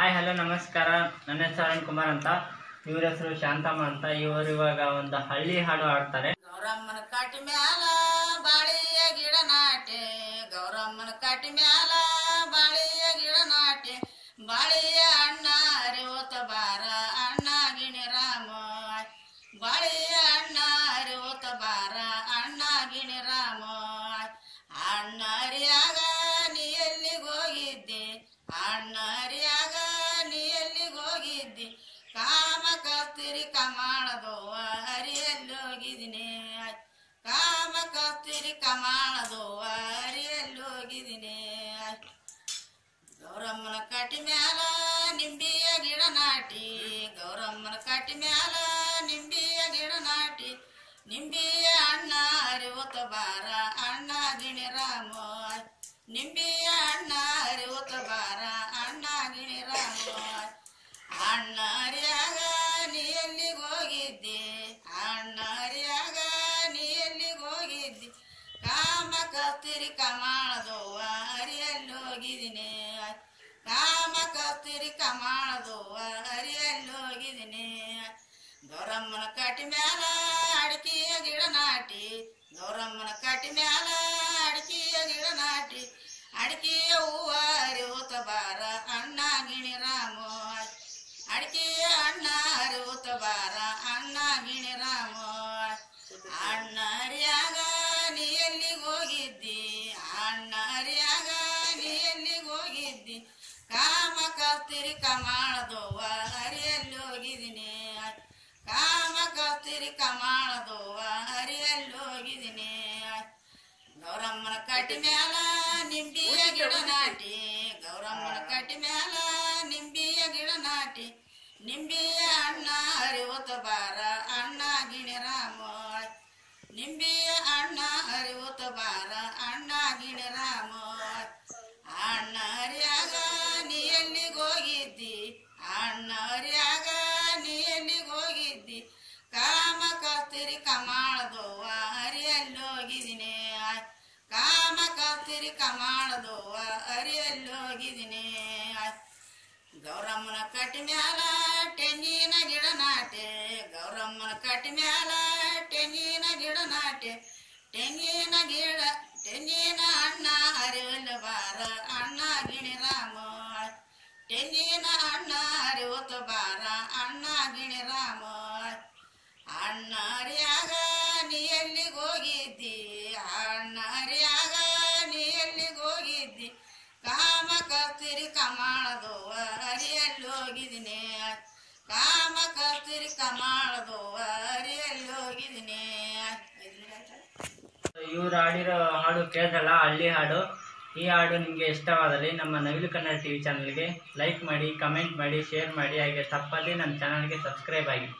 हाय hello नमस्कार ನನ್ನ ಹೆಸರು ಅರುಣ್ ಕುಮಾರ್ ಅಂತ ಇವರ ಹೆಸರು ಶಾಂತಮ್ಮ ಅಂತ ಇವರು ಇವಾಗ ಒಂದು ಹಳ್ಳಿ ಹಾಡು ಹಾಡ್ತಾರೆ ಗೌರಮ್ಮನ ಕಾಟಿ ಮ್ಯಾಲ ಬಾಳಿಯ ಗಿಡ ನಾಟೆ ಗೌರಮ್ಮನ ಕಾಟಿ ಮ್ಯಾಲ ಬಾಳಿಯ ಗಿಡ ನಾಟೆ ಬಾಳಿಯ ಅಣ್ಣ ಅರಿವತ ಬಾರ ಅಣ್ಣ ಗಿಣಿ ರಾಮ ಬಾಳಿಯ ಅಣ್ಣ ಅರಿವತ ಬಾರ ಅಣ್ಣ ಗಿಣಿ ರಾಮ ಅಣ್ಣ ಅರಿಯಾಗ ನೀ ಎಲ್ಲಿಗೆ ಹೋಗಿದ್ದೆ ಅಣ್ಣ ಅರಿಯಾಗ ನೀ ಎಲ್ಲಿಗೆ ಹೋಗಿದ್ದೆ ಕಾಮ ಕಸ್ತಿರಿ ಕಮಾಳದವ್ವ ಅರಿಯಲ್ಲಿ ಹೋಗಿದ್ದೀನಿ ಕಾಮ ಕಸ್ತಿರಿ ಕಮಾಳದವ್ವ ಅರಿಯಲ್ಲಿ ಹೋಗಿದ್ದೀನಿ ಗೌರಮ್ಮನ ಕಾಟಿ ಮ್ಯಾಲ ನಿಂಬಿಯ ಗಿಡ ನಾಟಿ ಗೌರಮ್ಮನ ಕಾಟಿ ಮ್ಯಾಲ ನಿಂಬಿಯ ಗಿಡ ನಾಟಿ ನಿಂಬಿಯ ಅಣ್ಣ ಅರಿವತ ಬಾರ ಅಣ್ಣ ಗಿಣಿ ರಾಮ ನಿಂಬಿಯ ಅಣ್ಣ ಅರಿವತ ಬಾರ ಅಣ್ಣ ಗಿಣಿ ರಾಮ ಅಣ್ಣ ಅರಿಯಾಗ ನೀ ಎಲ್ಲಿಗೆ ಹೋಗಿದ್ದೆ ಅಣ್ಣ ಅರಿಯಾಗ ನೀ ಎಲ್ಲಿಗೆ ಹೋಗಿದ್ದೆ ಕಾಮ ಕಸ್ತಿರಿ ಕಮಾಳದವ್ವ ಅರಿಯಲ್ಲಿ ಹೋಗಿದ್ದೀನಿ ಕಾಮ ಕಸ್ತಿರಿ ಕಮಾಳದವ್ವ ಅರಿಯಲ್ಲಿ ಹೋಗಿದ್ದೀನಿ ಗೌರಮ್ಮನ ಕಾಟಿ ಮ್ಯಾಲ ಅಡಿಕೆಯ ಗಿಡ ನಾಟಿ ಗೌರಮ್ಮನ ಕಾಟಿ ಮ್ಯಾಲ ಅಡಿಕೆಯ ಗಿಡ ನಾಟಿ ಅಡಿಕೆಯ ಹೂವ ಅರಿವತ ಬಾರ ಅಣ್ಣ ಗಿಣಿ ರಾಮ ಅಡಿಕೆಯ ಅಣ್ಣ ಅರಿವತ ಬಾರ ಅಣ್ಣ ಗಿಣಿ ರಾಮ ಅಣ್ಣ ಅರಿಯಾಗ ನೀ ಎಲ್ಲಿಗೆ ಹೋಗಿದ್ದಿ ಅಣ್ಣ ಅರಿಯಾಗ ನೀ ಎಲ್ಲಿಗೆ ಹೋಗಿದ್ದಿ ಕಾಮ ಕಸ್ತಿರಿ ಕಮಾಳದವ್ವ ಅರಿಯಲ್ಲಿ ಹೋಗಿದ್ದೀನಿ ಕಾಮ ಕಸ್ತಿರಿ ಕಮಾಳದವ್ವ ಅರಿಯಲ್ಲಿ ಹೋಗಿದ್ದೀನಿ ಗೌರಮ್ಮನ ಕಾಟಿ ಮ್ಯಾಲ ನಿಂಬಿಯ ಗಿಡ ನಾಟಿ ಗೌರಮ್ಮನ ಕಾಟಿ ಮ್ಯಾಲ ನಿಂಬಿಯ ಗಿಡ ನಾಟಿ ನಿಂಬಿಯ ಅಣ್ಣ ಅರಿವತ ಬಾರ ಅಣ್ಣ ಗಿಣಿ ರಾಮ ನಿಂಬಿಯ ಅಣ್ಣ ಅರಿವತ ಬಾರ ಅಣ್ಣ ಗಿಣಿ ರಾಮ ಅಣ್ಣ ಅರಿಯಾಗ ನೀ ಎಲ್ಲಿಗೆ ಹೋಗಿದ್ದಿ ಅಣ್ಣ ಅರಿಯಾಗ ನೀ ಎಲ್ಲಿಗೆ ಹೋಗಿದ್ದಿ ಕಾಮ ಕಸ್ತಿರಿ ಕಮಾಳದವ್ವ ಅರಿಯಲ್ಲಿ ಹೋಗಿದ್ದೀನಿ ಕಾಮ ಕಸ್ತಿರಿ ಕಮಾಳದವ್ವ ಅರಿಯಲ್ಲಿ ಹೋಗಿದ್ದೀನಿ ಗೌರಮ್ಮನ ಕಾಟಿ ಮ್ಯಾಲ ತೆಂಗಿನ ಗಿಡ ನಾಟೆ ಗೌರಮ್ಮನ ಕಾಟಿ ಮ್ಯಾಲ ತೆಂಗಿನ ಗಿಡ ನಾಟೆ ತೆಂಗಿನ ಅಣ್ಣ ಅರಿವಲ್ಲ ಬಾರ ಅಣ್ಣ ಗಿಣಿ ರಾಮ ತೆಂಗಿನ ಅಣ್ಣ ಅರಿವತ ಬಾರ ಅಣ್ಣ ಗಿಣಿ ರಾಮ ಅಣ್ಣ ಅರಿಯಾಗ ನೀ ಎಲ್ಲಿಗೆ ಹೋಗಿದ್ದಿ ಅಣ್ಣ ಅರಿಯಾಗ ನೀ ಎಲ್ಲಿಗೆ ಹೋಗಿದ್ದಿ ಕಾಮ ಕಸ್ತಿರಿ ಕಮಾಳದವ್ವ ಅರಿಯಲ್ಲಿ ಹೋಗಿದ್ದೀನಿ ಕಾಮ ಕಸ್ತಿರಿ ಕಮಾಳದವ್ವ ಅರಿಯಲ್ಲಿ ಹೋಗಿದ್ದೀನಿ ಇವ್ರು ಆಡಿರೋ ಹಾಡು ಕೇಳಿದ್ರಲ್ಲ ಹಳ್ಳಿ ಹಾಡು ಈ ಹಾಡು ನಿಮಗೆ ಇಷ್ಟವಾದಲ್ಲಿ ನಮ್ಮ ನವಿಲು ಕನ್ನಡ ಟಿವಿ ಚಾನಲ್ಗೆ ಲೈಕ್ ಮಾಡಿ ಕಮೆಂಟ್ ಮಾಡಿ ಶೇರ್ ಮಾಡಿ ಹಾಗೆ ತಪ್ಪಲ್ಲಿ ನಮ್ಮ ಚಾನಲ್ಗೆ ಸಬ್ಸ್ಕ್ರೈಬ್ ಆಗಿ